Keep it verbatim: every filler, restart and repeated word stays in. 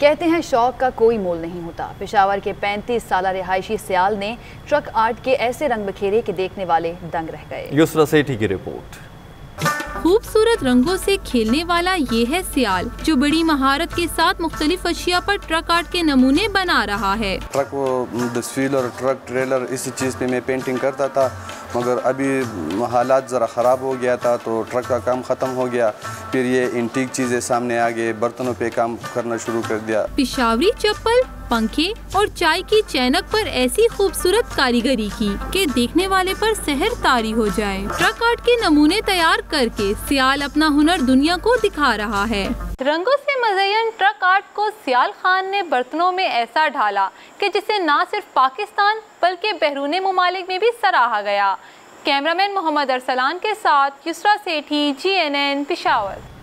कहते हैं शौक का कोई मोल नहीं होता। पेशावर के पैंतीस साल रिहायशी सियाल ने ट्रक आर्ट के ऐसे रंग बखेरे के देखने वाले दंग रह गए। यूसरा सेठी की रिपोर्ट। खूबसूरत रंगों से खेलने वाला ये है सियाल, जो बड़ी महारत के साथ मुख्तलिफ अशिया पर ट्रक आर्ट के नमूने बना रहा है। ट्रक तस्वीर और ट्रक ट्रेलर इसी चीज़ पे मैं पेंटिंग करता था, मगर अभी हालात ज़रा ख़राब हो गया था तो ट्रक का काम ख़त्म हो गया। फिर ये इंटीक चीज़ें सामने आ गए, बर्तनों पे काम करना शुरू कर दिया। पेशावरी चप्पल, पंखे और चाय की चैनक पर ऐसी खूबसूरत कारीगरी की कि देखने वाले पर सहर तारी हो जाए। ट्रक आर्ट के नमूने तैयार करके सियाल अपना हुनर दुनिया को दिखा रहा है। रंगों से मज़यन ट्रक आर्ट को सियाल खान ने बर्तनों में ऐसा ढाला कि जिसे ना सिर्फ पाकिस्तान बल्कि बैरूने मुमालिक में भी सराहा गया। कैमरामैन मोहम्मद अरसलान के साथ Yusra Sethi, G N N Peshawar.